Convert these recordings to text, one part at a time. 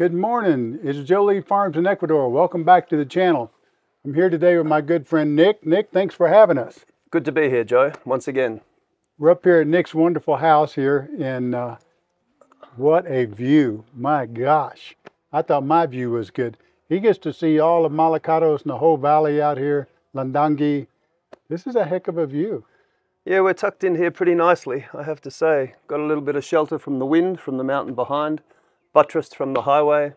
Good morning, it's JoLi Farms in Ecuador. Welcome back to the channel. I'm here today with my good friend Nick. Nick, thanks for having us. Good to be here, Joe, once again. We're up here at Nick's wonderful house here, and what a view, my gosh. I thought my view was good. He gets to see all of Malacatos and the whole valley out here, Landangi. This is a heck of a view. Yeah, we're tucked in here pretty nicely, I have to say. Got a little bit of shelter from the wind, from the mountain behind. Buttressed from the highway.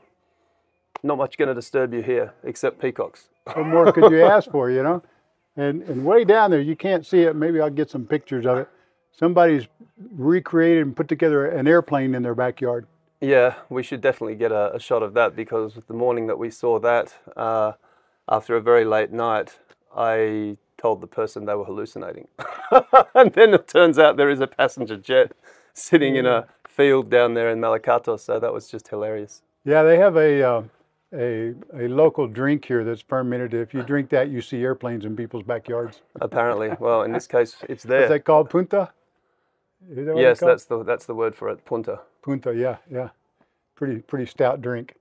Not much going to disturb you here, except peacocks. What more could you ask for, you know? And way down there, you can't see it. Maybe I'll get some pictures of it. Somebody's recreated and put together an airplane in their backyard. Yeah, we should definitely get a shot of that, because the morning that we saw that, after a very late night, I told the person they were hallucinating. And then it turns out there is a passenger jet sitting in a field down there in Malacatos, so that was just hilarious. Yeah, they have a local drink here that's fermented. If you drink that, you see airplanes in people's backyards. Apparently. Well, in this case, it's there. Is that called punta? Is that what yes, that's the word for it, punta. Punta, yeah, yeah. Pretty stout drink.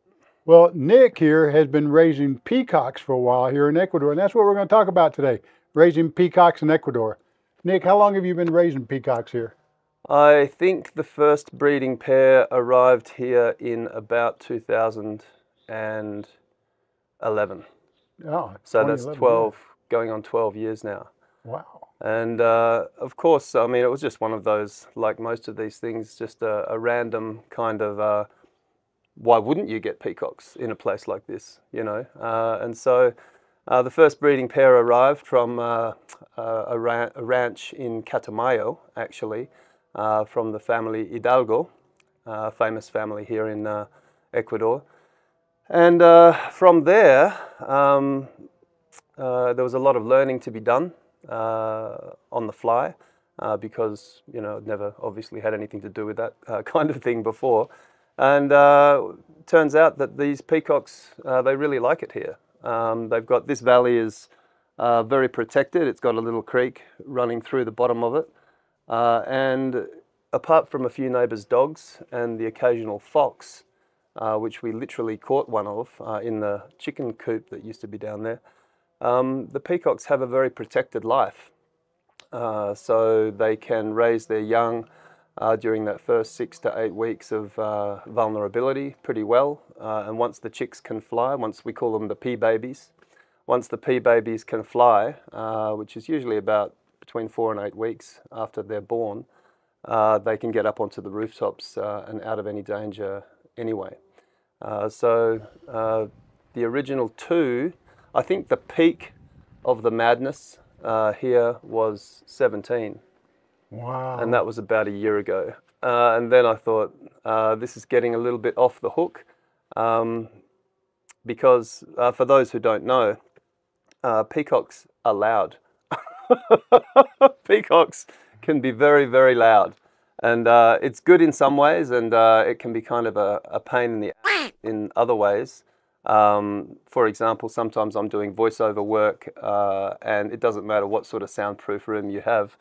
Well, Nick here has been raising peacocks for a while here in Ecuador, and that's what we're going to talk about today, raising peacocks in Ecuador. Nick, how long have you been raising peacocks here? I think the first breeding pair arrived here in about 2011. Oh, so that's 12, going on 12 years now. Wow. And of course, I mean, it was just one of those, like most of these things, just a random kind of, why wouldn't you get peacocks in a place like this, you know? And so the first breeding pair arrived from a ranch in Catamayo, actually. From the family Hidalgo, famous family here in Ecuador. And from there, there was a lot of learning to be done on the fly, because, you know, I'd never obviously had anything to do with that kind of thing before. And turns out that these peacocks, they really like it here. They've got, this valley is very protected. It's got a little creek running through the bottom of it. And apart from a few neighbours' dogs and the occasional fox, which we literally caught one of in the chicken coop that used to be down there, the peacocks have a very protected life. So they can raise their young during that first 6 to 8 weeks of vulnerability pretty well. And once the chicks can fly, once we call them the pea babies, once the pea babies can fly, which is usually about between 4 and 8 weeks after they're born, they can get up onto the rooftops and out of any danger anyway. So the original two, I think the peak of the madness here was 17. Wow. And that was about a year ago. And then I thought, this is getting a little bit off the hook, because for those who don't know, peacocks are loud. Peacocks can be very, very loud, and it's good in some ways, and it can be kind of a pain in the ass in other ways. For example, sometimes I'm doing voiceover work, and it doesn't matter what sort of soundproof room you have,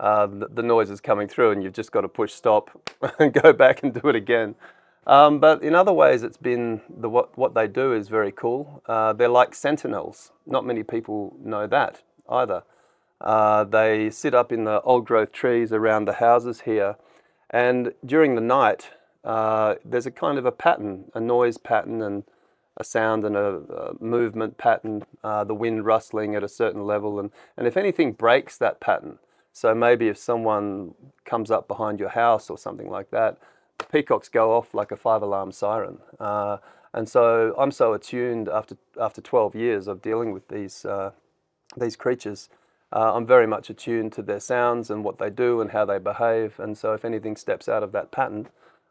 the noise is coming through, and you've just got to push stop and go back and do it again. But in other ways, it's been what they do is very cool. They're like sentinels. Not many people know that either. They sit up in the old growth trees around the houses here, and during the night there's a kind of a pattern, a noise pattern and a sound and a movement pattern, the wind rustling at a certain level, and if anything breaks that pattern, so maybe if someone comes up behind your house or something like that, the peacocks go off like a 5-alarm siren. And so I'm so attuned after 12 years of dealing with these creatures. I'm very much attuned to their sounds and what they do and how they behave. And so if anything steps out of that pattern,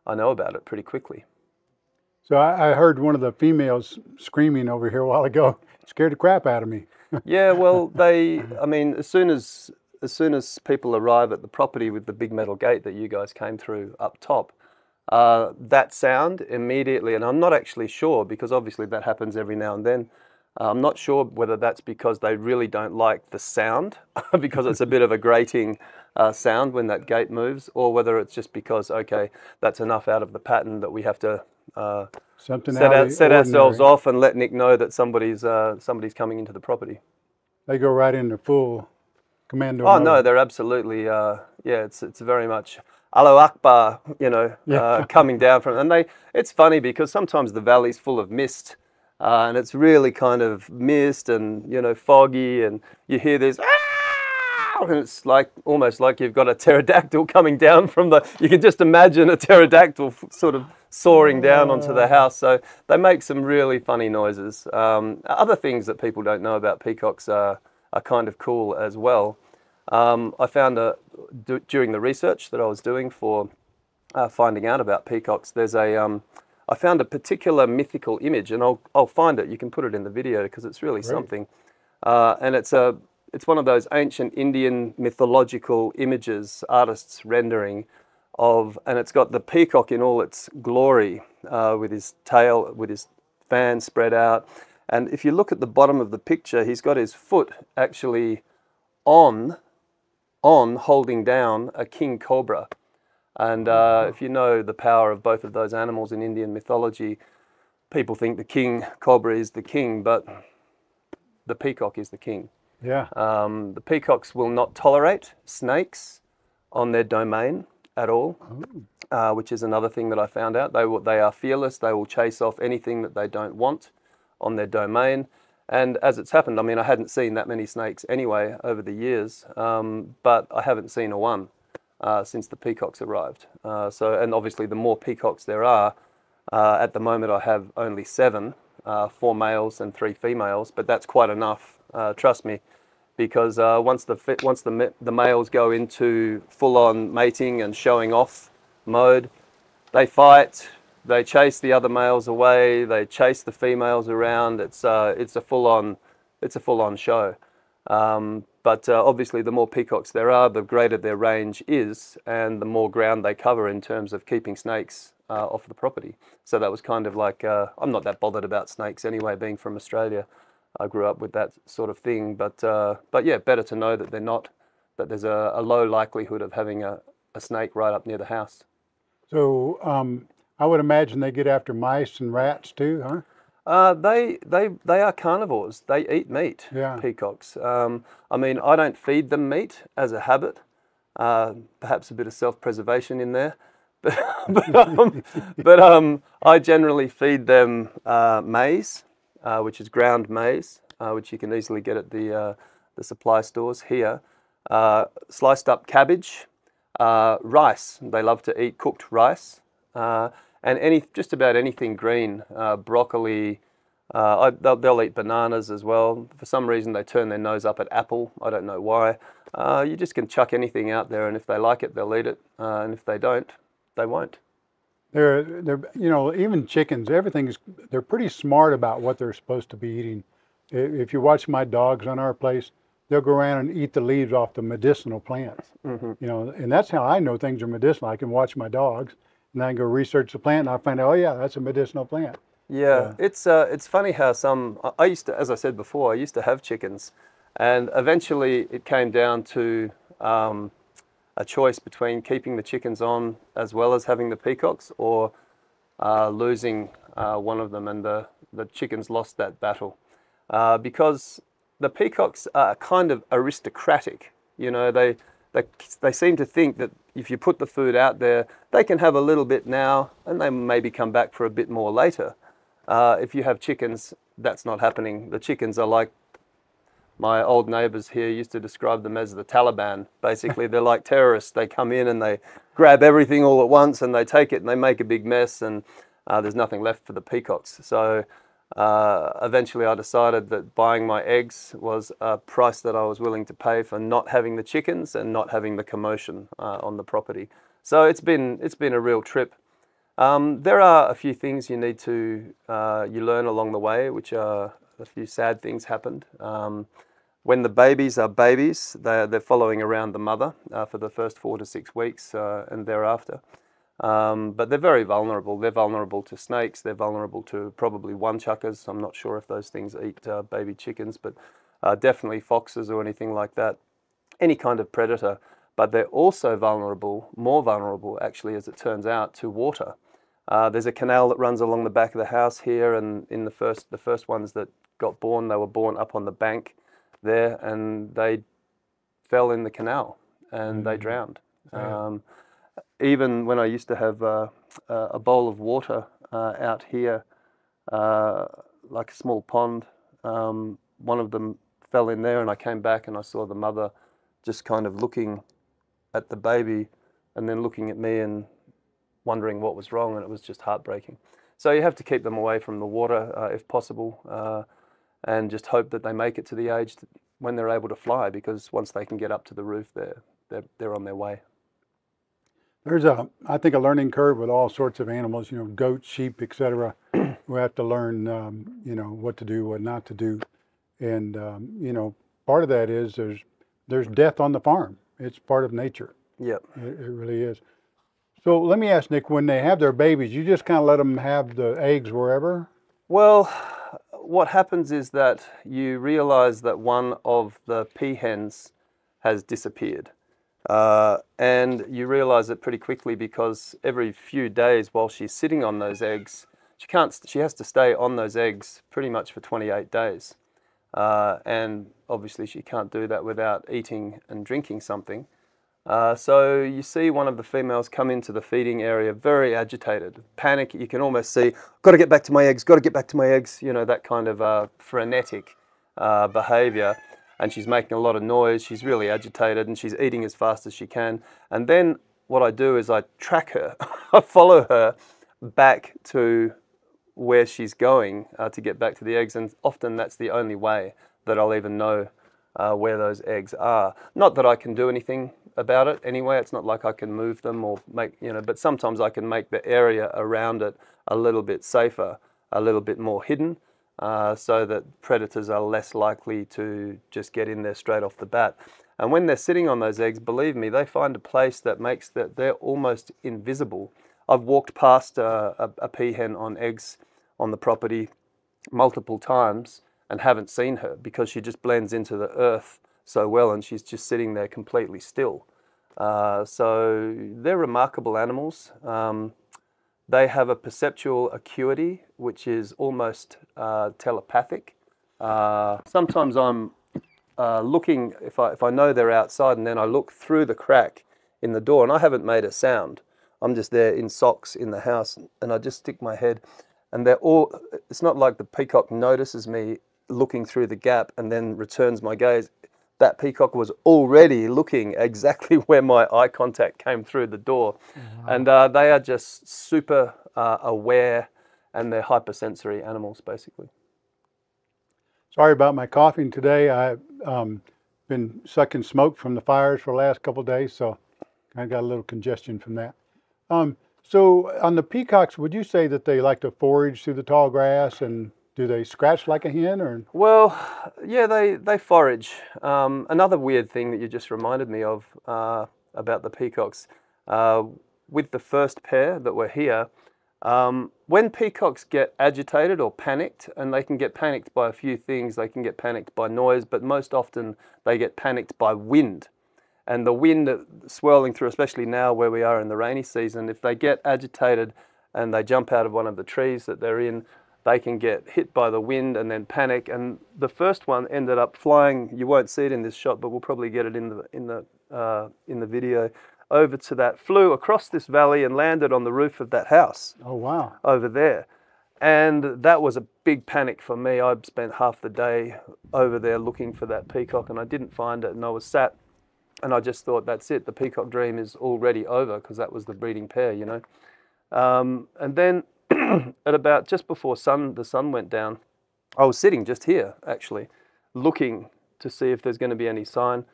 I know about it pretty quickly. So I heard one of the females screaming over here a while ago. It scared the crap out of me. Yeah, well, I mean, as soon as people arrive at the property with the big metal gate that you guys came through up top, that sound immediately, and I'm not actually sure, because obviously that happens every now and then, I'm not sure whether that's because they really don't like the sound, because it's a bit of a grating sound when that gate moves, or whether it's just because, okay, that's enough out of the pattern that we have to Set ourselves off and let Nick know that somebody's coming into the property. They go right into full commando. Oh mode. No, they're absolutely yeah. It's very much Allahu Akbar, you know, yeah. Coming down from. And it's funny because sometimes the valley's full of mist, and it's really kind of mist and foggy, and you hear this. And it's like almost like you've got a pterodactyl coming down from the. You can just imagine a pterodactyl sort of soaring down onto the house. So they make some really funny noises. Other things that people don't know about peacocks are kind of cool as well. I found during the research that I was doing for finding out about peacocks, there's a. I found a particular mythical image, and I'll find it. You can put it in the video because it's really something. And it's a. It's one of those ancient Indian mythological images, artists' rendering of, and it's got the peacock in all its glory with his tail, with his fan spread out. And if you look at the bottom of the picture, he's got his foot actually on holding down a king cobra. And if you know the power of both of those animals in Indian mythology, people think the king cobra is the king, but the peacock is the king. Yeah. The peacocks will not tolerate snakes on their domain at all, which is another thing that I found out. They are fearless. They will chase off anything that they don't want on their domain. And as it's happened, I mean, I hadn't seen that many snakes anyway over the years, but I haven't seen a one since the peacocks arrived. And obviously the more peacocks there are, at the moment I have only 7, 4 males and 3 females, but that's quite enough. Trust me, because once the males go into full-on mating and showing off mode, they fight, they chase the other males away, they chase the females around. It's a full-on show. Obviously, the more peacocks there are, the greater their range is, and the more ground they cover in terms of keeping snakes off the property. So that was kind of like I'm not that bothered about snakes anyway, being from Australia. I grew up with that sort of thing, but yeah, better to know that they're not, that there's a low likelihood of having a snake right up near the house. So I would imagine they get after mice and rats too, huh? They are carnivores. They eat meat. Yeah. Peacocks. I mean, I don't feed them meat as a habit. Perhaps a bit of self-preservation in there, but I generally feed them maize. Which is ground maize, which you can easily get at the supply stores here. Sliced up cabbage, rice. They love to eat cooked rice, and just about anything green. Broccoli. They'll eat bananas as well. For some reason, they turn their nose up at apple. I don't know why. You just can chuck anything out there, and if they like it, they'll eat it, and if they don't, they won't. They're, you know, even chickens, they're pretty smart about what they're supposed to be eating. If you watch my dogs on our place, they'll go around and eat the leaves off the medicinal plants, you know, and that's how I know things are medicinal. I can watch my dogs and I can go research the plant and I find out, oh yeah, that's a medicinal plant. Yeah, it's funny how I used to, as I said before, I used to have chickens, and eventually it came down to, a choice between keeping the chickens on as well as having the peacocks, or losing one of them, and the chickens lost that battle because the peacocks are kind of aristocratic. You know, they seem to think that if you put the food out there, they can have a little bit now and they maybe come back for a bit more later. If you have chickens, that's not happening. The chickens are like, my old neighbors here used to describe them as the Taliban. Basically, they're like terrorists. They come in and they grab everything all at once and they take it and they make a big mess, and there's nothing left for the peacocks. So eventually I decided that buying my eggs was a price that I was willing to pay for not having the chickens and not having the commotion on the property. So it's been a real trip. There are a few things you need to you learn along the way, which are a few sad things happened. When the babies are babies, they're following around the mother for the first 4 to 6 weeks and thereafter. But they're very vulnerable. They're vulnerable to snakes. They're vulnerable to probably woodchuckers. I'm not sure if those things eat baby chickens, but definitely foxes or anything like that. Any kind of predator. But they're also vulnerable, more vulnerable actually, as it turns out, to water. There's a canal that runs along the back of the house here, and in the first ones that got born, they were born up on the bank there, and they fell in the canal and they drowned. Yeah. Even when I used to have a bowl of water out here, like a small pond, one of them fell in there, and I came back and I saw the mother just kind of looking at the baby and then looking at me and wondering what was wrong, and it was just heartbreaking. So you have to keep them away from the water if possible, and just hope that they make it to the age when they're able to fly, because once they can get up to the roof, they're on their way. There's I think a learning curve with all sorts of animals, you know, goats, sheep, etc. We have to learn, you know, what to do, what not to do. And, you know, part of that is there's death on the farm. It's part of nature. Yep. It really is. So let me ask, Nick, when they have their babies, you just kind of let them have the eggs wherever? Well, what happens is that you realize that one of the peahens has disappeared. And you realize it pretty quickly, because every few days while she's sitting on those eggs, she has to stay on those eggs pretty much for 28 days. And obviously she can't do that without eating and drinking something. So you see one of the females come into the feeding area very agitated, panic. You can almost see, got to get back to my eggs, got to get back to my eggs, you know, that kind of frenetic behavior. And she's making a lot of noise, she's really agitated, and she's eating as fast as she can. And then what I do is I track her, I follow her back to where she's going to get back to the eggs, and often that's the only way that I'll even know where those eggs are. Not that I can do anything about it anyway, it's not like I can move them or make, you know, but sometimes I can make the area around it a little bit safer, a little bit more hidden, so that predators are less likely to just get in there straight off the bat. And when they're sitting on those eggs, believe me, they find a place that makes that they're almost invisible. I've walked past a peahen on eggs on the property multiple times and haven't seen her, because she just blends into the earth so well, and she's just sitting there completely still. So they're remarkable animals. They have a perceptual acuity which is almost telepathic. Sometimes I'm looking, if I know they're outside, and then I look through the crack in the door, and I haven't made a sound. I'm just there in socks in the house, and I just stick my head, and they're all, it's not like the peacock notices me looking through the gap and then returns my gaze. That peacock was already looking exactly where my eye contact came through the door. Mm-hmm. And they are just super aware, and they're hypersensory animals, basically. Sorry about my coughing today. I've been sucking smoke from the fires for the last couple of days, so I got a little congestion from that. So on the peacocks, would you say that they like to forage through the tall grass, and do they scratch like a hen? Or? Well, yeah, they forage. Another weird thing that you just reminded me of about the peacocks, with the first pair that were here, when peacocks get agitated or panicked, and they can get panicked by a few things, they can get panicked by noise, but most often they get panicked by wind. And the wind swirling through, especially now where we are in the rainy season, if they get agitated and they jump out of one of the trees that they're in, they can get hit by the wind and then panic. And the first one ended up flying, you won't see it in this shot, but we'll probably get it in the video, over to that, flew across this valley and landed on the roof of that house. Oh, wow. Over there. And that was a big panic for me. I'd spent half the day over there looking for that peacock, and I didn't find it, and I was sat, and I just thought, that's it, the peacock dream is already over, because that was the breeding pair, you know. And then at about just before the sun went down, I was sitting just here, actually, looking to see if there's going to be any sign.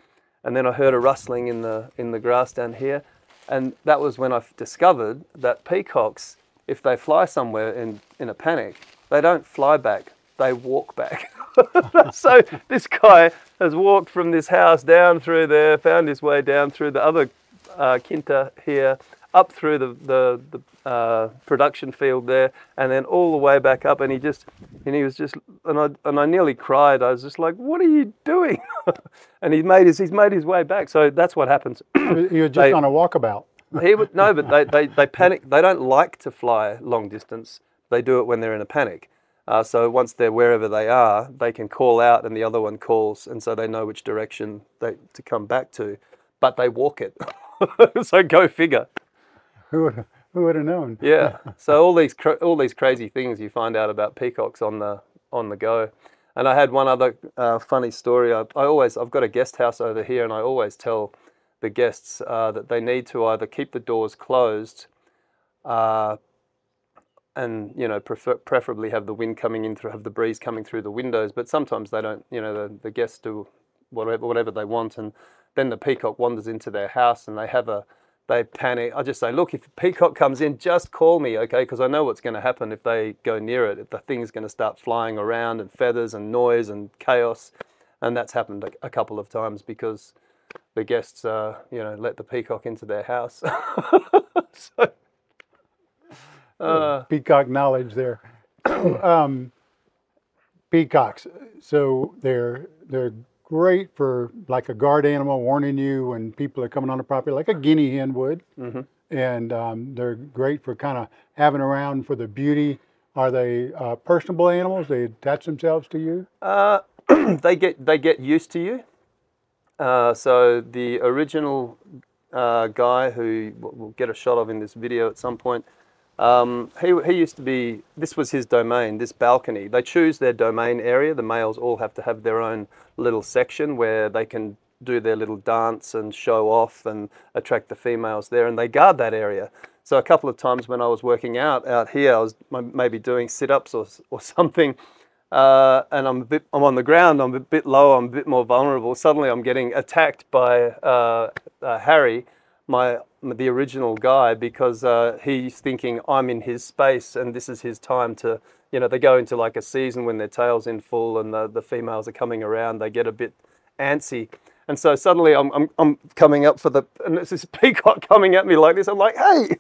And then I heard a rustling in the grass down here. And that was when I discovered that peacocks, if they fly somewhere in a panic, they don't fly back, they walk back. So this guy has walked from this house down through there, found his way down through the other quinta here, up through the production field there, and then all the way back up. And I nearly cried. I was just like, "What are you doing?" And he's made his way back. So that's what happens. You're just on a walkabout. He would no, but they panic. They don't like to fly long distance. They do it when they're in a panic. So once they're wherever they are, they can call out and the other one calls, and so they know which direction to come back to. But they walk it. So go figure. Who would have known? Yeah. So all these crazy things you find out about peacocks on the go. And I had one other funny story. I've got a guest house over here, and I always tell the guests that they need to either keep the doors closed, and you know, preferably have the wind coming in through, have the breeze coming through the windows. But sometimes they don't. You know, the guests do whatever they want, and then the peacock wanders into their house, and they panic. I just say, look, if the peacock comes in, just call me, okay? Because I know what's going to happen if they go near it. If the thing's going to start flying around and feathers and noise and chaos. And that's happened a couple of times because the guests, you know, let the peacock into their house. So, peacock knowledge there. Peacocks. So they're great for like a guard animal, warning you when people are coming on the property, like a guinea hen would. Mm-hmm. And they're great for kind of having around for the beauty. Are they personable animals? They attach themselves to you? They get used to you. So the original guy who we'll get a shot of in this video at some point, he used to be, this was his domain, this balcony. They choose their domain area. The males all have to have their own little section where they can do their little dance and show off and attract the females there, and they guard that area. So a couple of times when I was working out here, I was maybe doing sit-ups or something, and I'm on the ground, I'm a bit low, I'm a bit more vulnerable. Suddenly I'm getting attacked by Harry, the original guy, because he's thinking I'm in his space and this is his time to, you know, they go into like a season when their tail's in full and the females are coming around, they get a bit antsy. And so suddenly I'm coming up for and it's this peacock coming at me like this. I'm like, hey!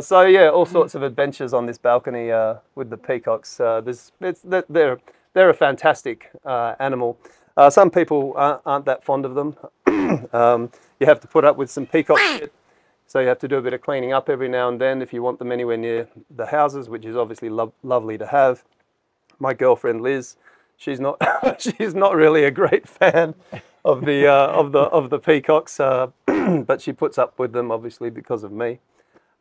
So yeah, all sorts of adventures on this balcony with the peacocks. They're a fantastic animal. Some people aren't that fond of them. You have to put up with some peacock shit, so you have to do a bit of cleaning up every now and then if you want them anywhere near the houses, which is obviously lovely to have. My girlfriend Liz, she's not really a great fan of the of the peacocks, but she puts up with them obviously because of me.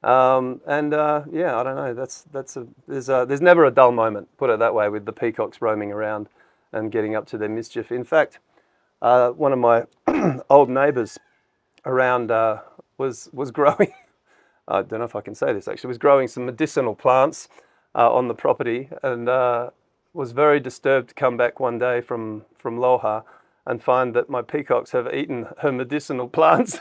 Yeah, I don't know. There's never a dull moment, put it that way, with the peacocks roaming around and getting up to their mischief. In fact, one of my old neighbours around was growing. I don't know if I can say this actually. Was growing some medicinal plants on the property, and was very disturbed to come back one day from Loja and find that my peacocks have eaten her medicinal plants.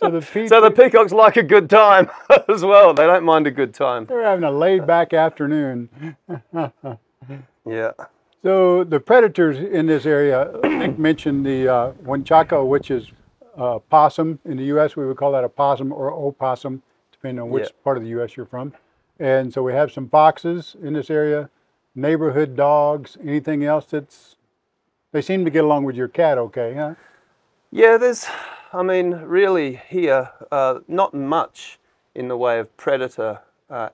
So the peacocks like a good time as well. They don't mind a good time. They're having a laid-back afternoon. Yeah. So the predators in this area, Nick mentioned the huanchaco, which is possum. In the U.S., we would call that a possum or opossum, depending on which part of the U.S. you're from. And so we have some foxes in this area, neighborhood dogs, anything else that's... They seem to get along with your cat okay, huh? Yeah, there's... I mean, really here, not much in the way of predator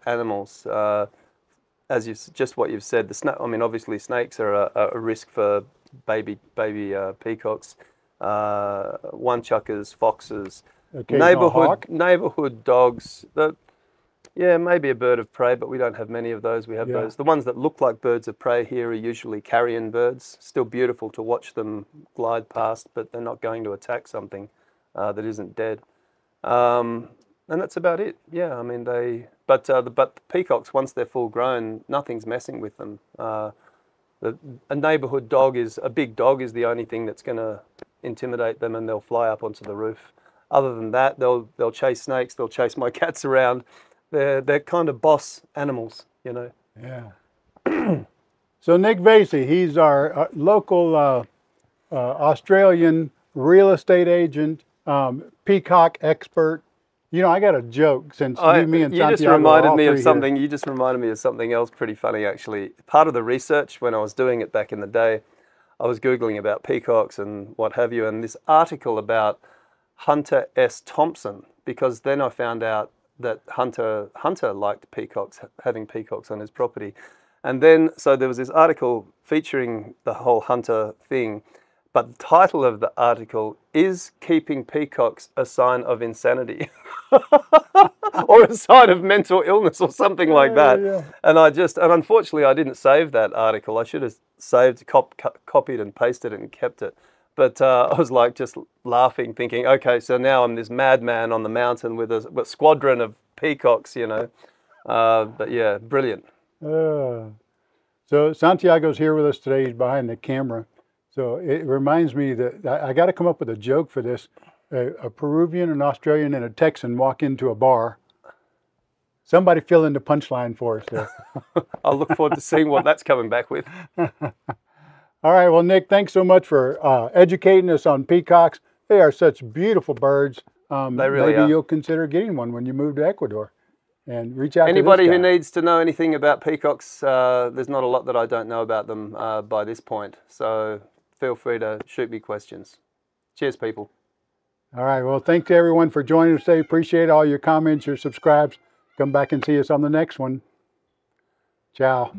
animals. As you just what you've said, I mean, obviously snakes are a risk for baby peacocks, huanchacas, foxes, neighborhood dogs. Yeah, maybe a bird of prey, but we don't have many of those. We have those. The ones that look like birds of prey here are usually carrion birds. Still beautiful to watch them glide past, but they're not going to attack something that isn't dead, and that's about it. Yeah, I mean but the peacocks, once they're full grown, nothing's messing with them. A neighborhood dog is the only thing that's going to intimidate them, and they'll fly up onto the roof. Other than that, they'll chase snakes, they'll chase my cats around. They're kind of boss animals, you know. Yeah. So Nick Vasey, he's our local Australian real estate agent, peacock expert. You know, I got a joke since me and Santiago. You just reminded me of something else pretty funny, actually. Part of the research when I was doing it back in the day, I was Googling about peacocks and what have you, and this article about Hunter S. Thompson, because then I found out that Hunter liked peacocks, having peacocks on his property. And then, so there was this article featuring the whole hunter thing, but the title of the article is Keeping Peacocks a Sign of Insanity? Or a sign of mental illness or something like that. Yeah. And I just, and unfortunately I didn't save that article. I should have saved, copied and pasted it and kept it. But I was like just laughing, thinking, okay, so now I'm this madman on the mountain with a squadron of peacocks, you know. But yeah, brilliant. So Santiago's here with us today. He's behind the camera. So it reminds me that I got to come up with a joke for this. A Peruvian, an Australian, and a Texan walk into a bar. Somebody fill in the punchline for us there. I'll look forward to seeing what that's coming back with. All right, well, Nick, thanks so much for educating us on peacocks. They are such beautiful birds. They really maybe are. You'll consider getting one when you move to Ecuador. And reach out anybody to who needs to know anything about peacocks. There's not a lot that I don't know about them by this point. So feel free to shoot me questions. Cheers, people. All right, well, thanks to everyone for joining us today. Appreciate all your comments, your subscribes. Come back and see us on the next one. Ciao.